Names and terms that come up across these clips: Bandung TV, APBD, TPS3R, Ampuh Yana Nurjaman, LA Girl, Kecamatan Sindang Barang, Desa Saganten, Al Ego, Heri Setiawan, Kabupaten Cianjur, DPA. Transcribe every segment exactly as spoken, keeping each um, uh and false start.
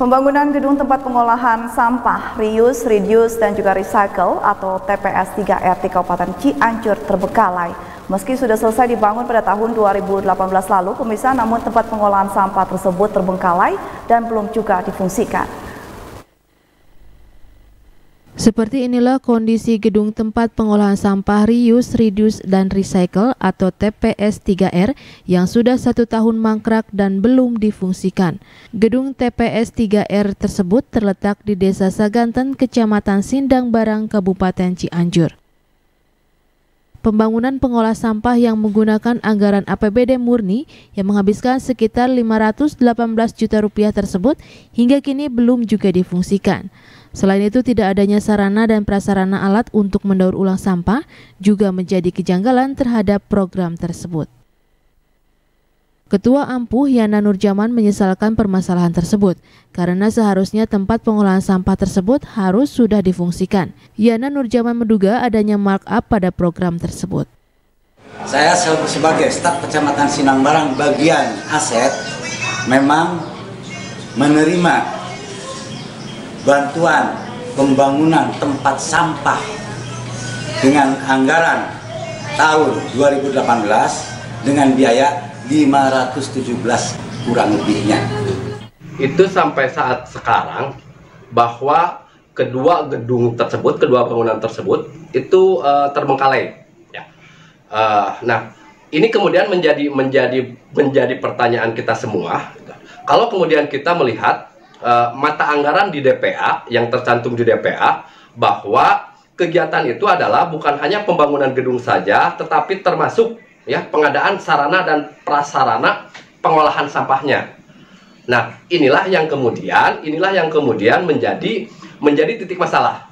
Pembangunan gedung tempat pengolahan sampah, reuse, reduce, dan juga recycle atau T P S tiga R di Kabupaten Cianjur terbengkalai. Meski sudah selesai dibangun pada tahun dua ribu delapan belas lalu, pemirsa, namun tempat pengolahan sampah tersebut terbengkalai dan belum juga difungsikan. Seperti inilah kondisi gedung tempat pengolahan sampah reuse, reduce, dan recycle atau T P S tiga R yang sudah satu tahun mangkrak dan belum difungsikan. Gedung T P S tiga R tersebut terletak di Desa Saganten, Kecamatan Sindang Barang, Kabupaten Cianjur. Pembangunan pengolah sampah yang menggunakan anggaran A P B D murni yang menghabiskan sekitar lima ratus delapan belas juta rupiah tersebut hingga kini belum juga difungsikan. Selain itu, tidak adanya sarana dan prasarana alat untuk mendaur ulang sampah juga menjadi kejanggalan terhadap program tersebut. Ketua Ampuh Yana Nurjaman menyesalkan permasalahan tersebut karena seharusnya tempat pengolahan sampah tersebut harus sudah difungsikan. Yana Nurjaman menduga adanya markup pada program tersebut. Saya sebagai staf Kecamatan Sindang Barang bagian aset memang menerima bantuan pembangunan tempat sampah dengan anggaran tahun dua ribu delapan belas dengan biaya lima ratus tujuh belas kurang lebihnya. Itu sampai saat sekarang bahwa kedua gedung tersebut, kedua bangunan tersebut itu uh, terbengkalai. Ya. Uh, nah, ini kemudian menjadi menjadi menjadi pertanyaan kita semua. Kalau kemudian kita melihat uh, mata anggaran di D P A yang tercantum di D P A bahwa kegiatan itu adalah bukan hanya pembangunan gedung saja, tetapi termasuk ya, pengadaan sarana dan prasarana pengolahan sampahnya. Nah, inilah yang kemudian, inilah yang kemudian menjadi menjadi titik masalah.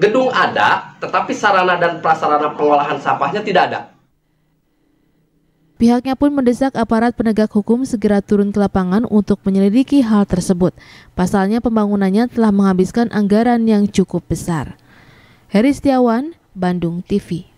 Gedung ada, tetapi sarana dan prasarana pengolahan sampahnya tidak ada. Pihaknya pun mendesak aparat penegak hukum segera turun ke lapangan untuk menyelidiki hal tersebut. Pasalnya pembangunannya telah menghabiskan anggaran yang cukup besar. Heri Setiawan, Bandung T V.